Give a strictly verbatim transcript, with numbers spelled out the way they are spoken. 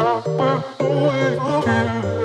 I went away again.